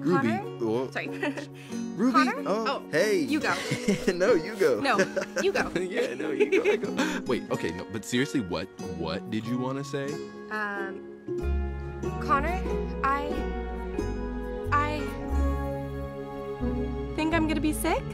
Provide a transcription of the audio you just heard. Ruby. Oh. Sorry. Ruby. Connor? Oh, hey. You go. No, you go. No, you go. Yeah, no, you go. I go. Wait, okay, no, but seriously, what did you want to say? Connor, I think I'm gonna be sick.